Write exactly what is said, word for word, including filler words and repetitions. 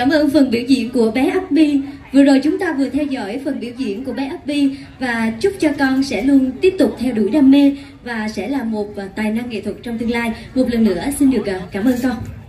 cảm ơn phần biểu diễn của bé Appy. Vừa rồi chúng ta vừa theo dõi phần biểu diễn của bé Appy và chúc cho con sẽ luôn tiếp tục theo đuổi đam mê và sẽ là một tài năng nghệ thuật trong tương lai. Một lần nữa xin được cảm ơn con.